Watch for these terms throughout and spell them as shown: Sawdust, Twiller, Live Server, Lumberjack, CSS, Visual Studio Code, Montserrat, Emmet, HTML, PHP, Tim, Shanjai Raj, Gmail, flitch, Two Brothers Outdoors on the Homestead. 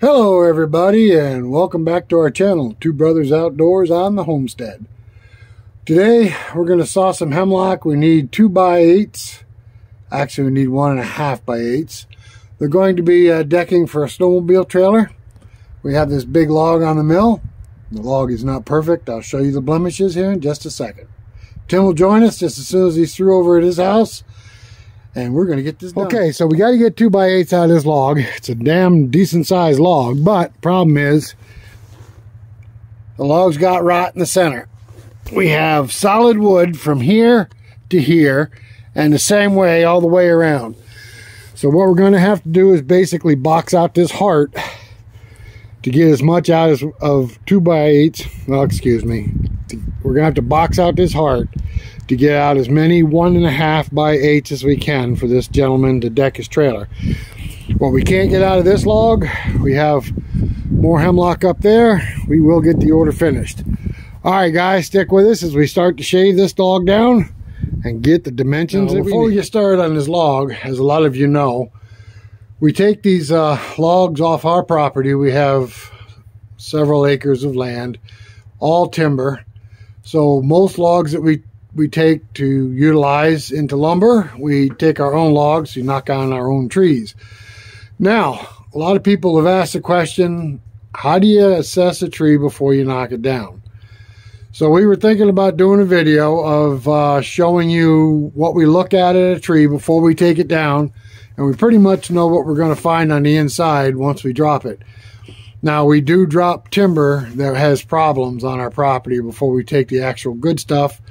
Hello everybody, and welcome back to our channel, Two Brothers Outdoors on the Homestead. Today we're going to saw some hemlock. We need 2x8s. Actually, we need 1.5x8s. They're going to be decking for a snowmobile trailer. We have this big log on the mill. The log is not perfect. I'll show you the blemishes here in just a second. Tim will join us just as soon as he's through over at his house. And we're going to get this done. Okay, so we got to get 2x8s out of this log. It's a damn decent sized log, but problem is the log's got rot in the center. We have solid wood from here to here and the same way all the way around. So what we're going to have to do is basically box out this heart to get as much out of 2x8s. Well, excuse me. We're going to have to box out this heart to get out as many 1.5x8s as we can for this gentleman to deck his trailer. What we can't get out of this log, we have more hemlock up there. We will get the order finished. All right, guys, stick with us as we start to shave this log down and get the dimensions. Now, before you start on this log, as a lot of you know, we take these logs off our property. We have several acres of land, all timber. So most logs that we take to utilize into lumber, we take our own logs to knock on our own trees. Now, a lot of people have asked the question, how do you assess a tree before you knock it down? So we were thinking about doing a video of showing you what we look at a tree before we take it down, and we pretty much know what we're going to find on the inside once we drop it. Now, we do drop timber that has problems on our property before we take the actual good stuff,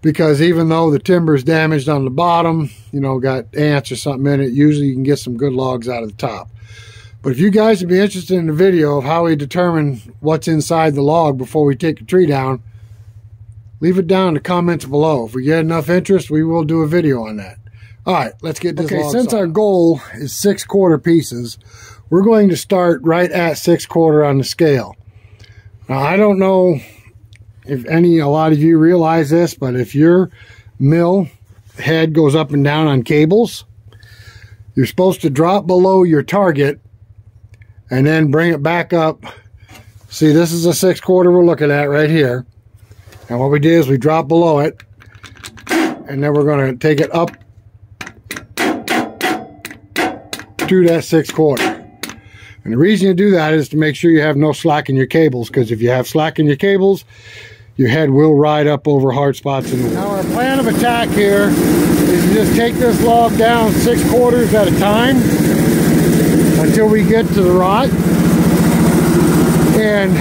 because even though the timber is damaged on the bottom, you know, got ants or something in it, usually you can get some good logs out of the top. But if you guys would be interested in the video of how we determine what's inside the log before we take the tree down, leave it down in the comments below. If we get enough interest, we will do a video on that. All right, let's get this log. Okay, since our goal is 6/4 pieces, we're going to start right at 6/4 on the scale. Now, I don't know if a lot of you realize this, but if your mill head goes up and down on cables, you're supposed to drop below your target and then bring it back up. See, this is a 6/4 we're looking at right here. And what we did is we drop below it, and then we're going to take it up to that 6/4. And the reason you do that is to make sure you have no slack in your cables, because if you have slack in your cables, your head will ride up over hard spots in the wood. Now, our plan of attack here is to just take this log down 6/4 at a time until we get to the rot. And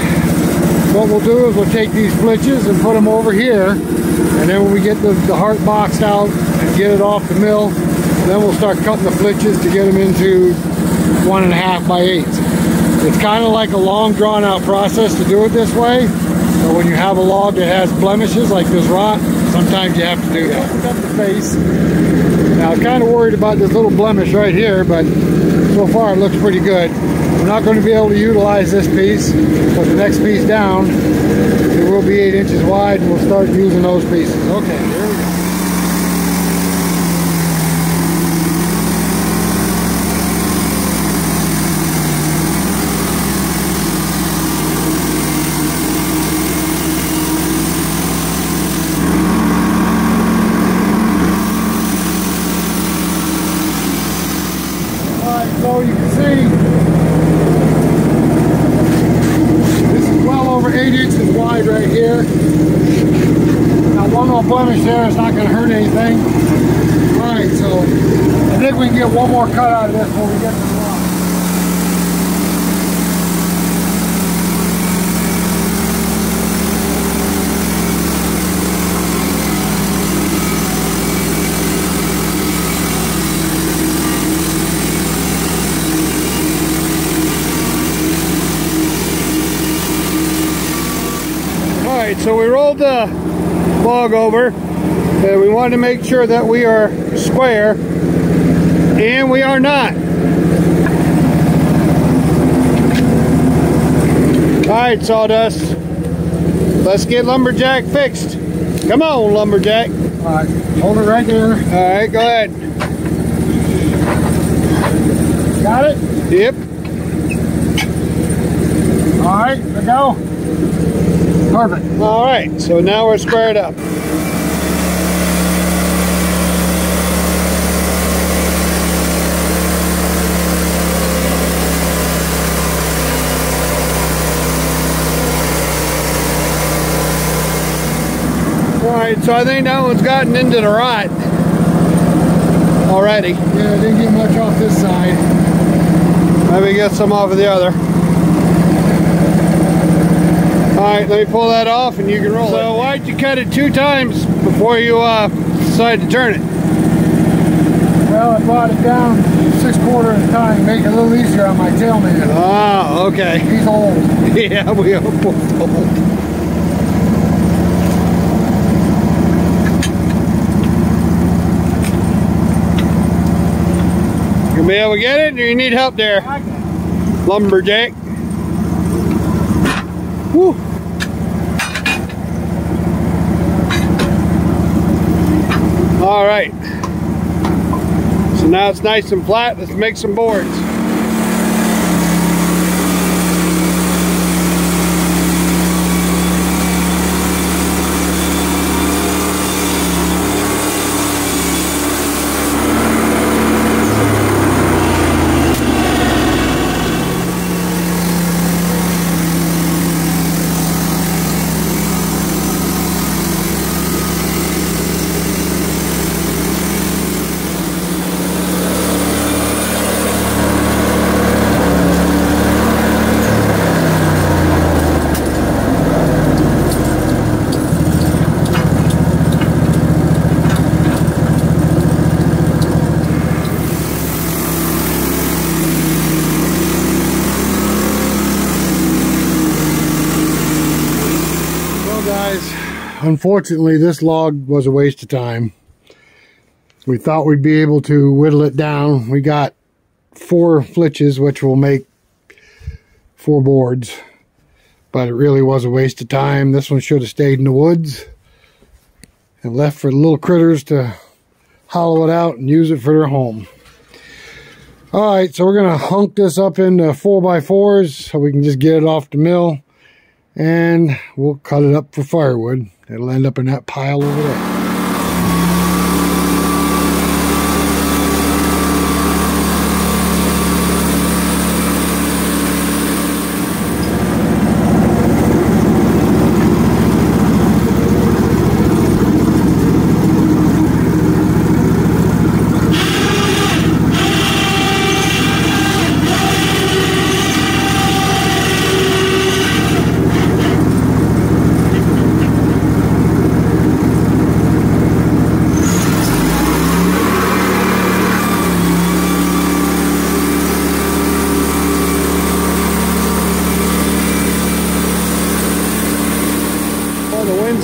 what we'll do is we'll take these flitches and put them over here, and then when we get the heart boxed out and get it off the mill, then we'll start cutting the flitches to get them into 1.5x8s. It's kind of like a long drawn out process to do it this way. So when you have a log that has blemishes like this rot, sometimes you have to do that. Open up the face. Now, I'm kind of worried about this little blemish right here, but so far it looks pretty good. We're not going to be able to utilize this piece, but the next piece down, it will be 8 inches wide, and we'll start using those pieces. Okay, here we go. Blemish there, it's not going to hurt anything. All right, so I think we can get one more cut out of this when we get this log. All right, so we rolled the log over, and we wanted to make sure that we are square, and we are not. All right, Sawdust, let's get Lumberjack fixed. Come on, Lumberjack. All right, hold it right there. All right, go ahead. Got it? Yep. All right, there we go. Perfect. All right, so now we're squared up. Alright, so I think that one's gotten into the rot already. Yeah, I didn't get much off this side. Maybe get some off of the other. Alright, let me pull that off and you can roll it. So why'd you cut it two times before you decided to turn it? Well, I brought it down 6/4 at a time, make it a little easier on my tailman. Oh, okay. He's old. Yeah, we are both old. Be able to get it, or you need help there, Lumberjack? Woo. All right. So now it's nice and flat. Let's make some boards. Unfortunately, this log was a waste of time. We thought we'd be able to whittle it down. We got 4 flitches, which will make 4 boards, but it really was a waste of time. This one should have stayed in the woods and left for the little critters to hollow it out and use it for their home. All right, so we're gonna hunk this up into 4x4s so we can just get it off the mill, and we'll cut it up for firewood. It'll end up in that pile over there.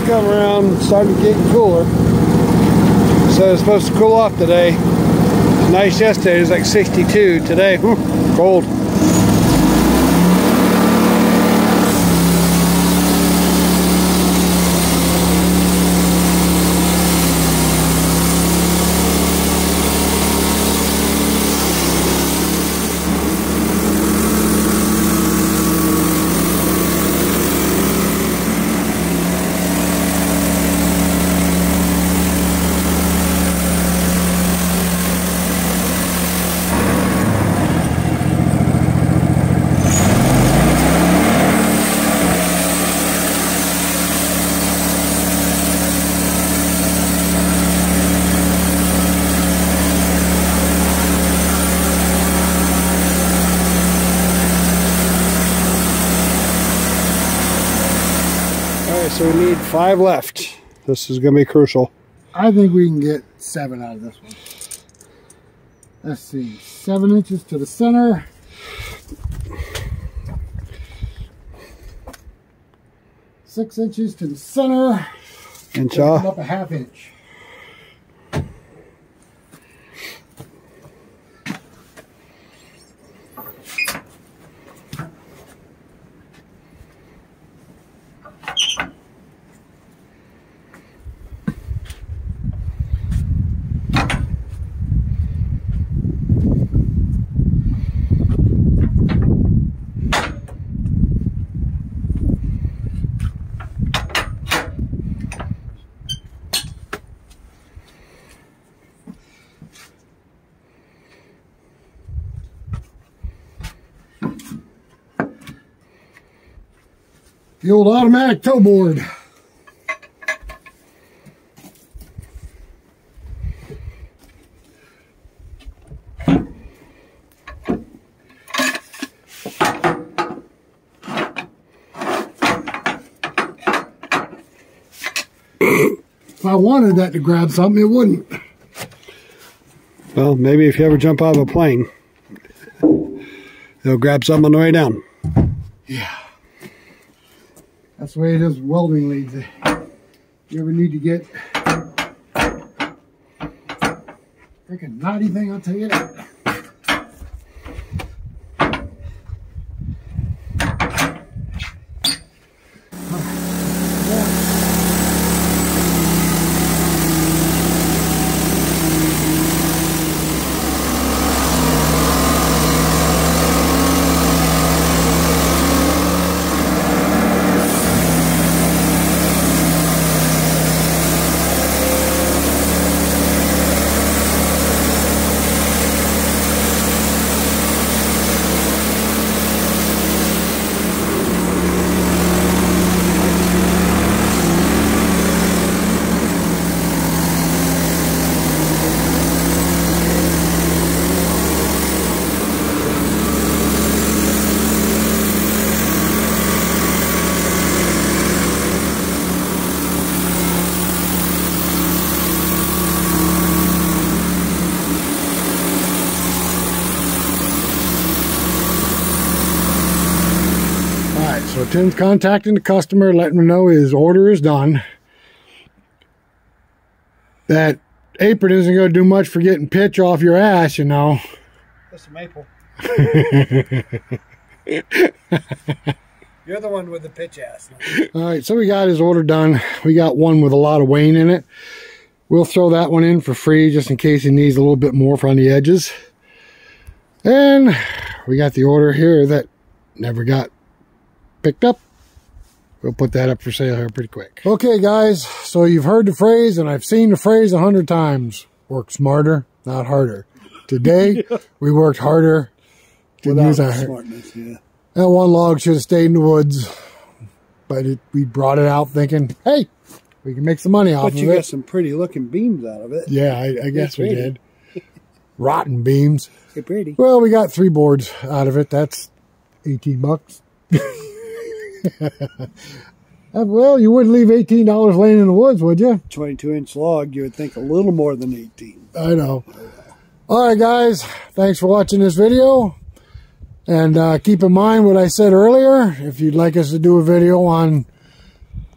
Come around, started getting cooler. So it's supposed to cool off today. Nice yesterday, it was like 62. Today, whew, cold. So we need 5 left. This is going to be crucial. I think we can get 7 out of this one. Let's see, 7 inches to the center. Six inches to the center. Inch off. Up a half inch. The old automatic tow board. If I wanted that to grab something, it wouldn't. Well, maybe if you ever jump out of a plane, it'll grab something on the way down. Yeah. That's the way it is with welding leads. You ever need to get a freaking knotty thing, I'll tell you that. Tim's contacting the customer, letting him know his order is done. That apron isn't going to do much for getting pitch off your ass, you know. That's a maple. You're the one with the pitch ass. All right, so we got his order done. We got one with a lot of wane in it. We'll throw that one in for free just in case he needs a little bit more from the edges. And we got the order here that never got picked up. We'll put that up for sale here pretty quick. Okay guys, so you've heard the phrase, and I've seen the phrase 100 times. Work smarter, not harder. Today, we worked harder. Didn't use our smartness, yeah. That one log should have stayed in the woods, but we brought it out thinking, hey, we can make some money off of it. But you got some pretty looking beams out of it. Yeah, I guess we did. Rotten beams. They're pretty. Well, we got 3 boards out of it. That's 18 bucks. Well, you wouldn't leave $18 laying in the woods, would you? 22-inch log, you would think a little more than 18. I know. All right, guys. Thanks for watching this video. And keep in mind what I said earlier. If you'd like us to do a video on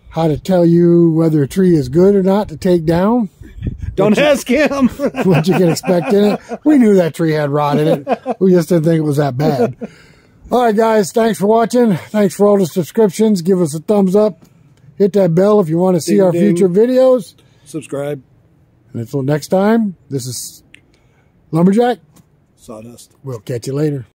how to tell you whether a tree is good or not to take down. Don't ask him. What you can expect in it. We knew that tree had rot in it. We just didn't think it was that bad. All right, guys, thanks for watching. Thanks for all the subscriptions. Give us a thumbs up. Hit that bell if you want to see our future videos. Subscribe. And until next time, this is Lumberjack. Sawdust. We'll catch you later.